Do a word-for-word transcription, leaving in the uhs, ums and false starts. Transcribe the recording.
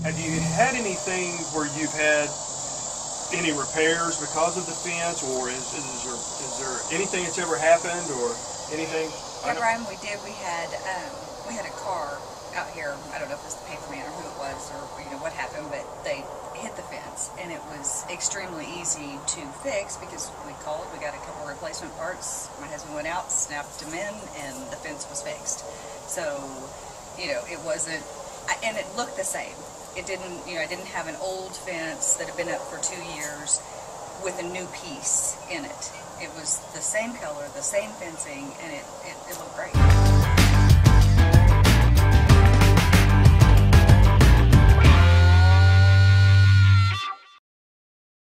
Have you had anything where you've had any repairs because of the fence, or is, is, there, is there anything that's ever happened or anything? Yeah, Brian, we did. We had um, we had a car out here. I don't know if it was the paper man or who it was, or you know what happened, but they hit the fence, and it was extremely easy to fix because we called. We got a couple replacement parts. My husband went out, snapped them in, and the fence was fixed. So, you know, it wasn't, and it looked the same. It didn't, you know, I didn't have an old fence that had been up for two years with a new piece in it. It was the same color, the same fencing, and it, it, it looked great.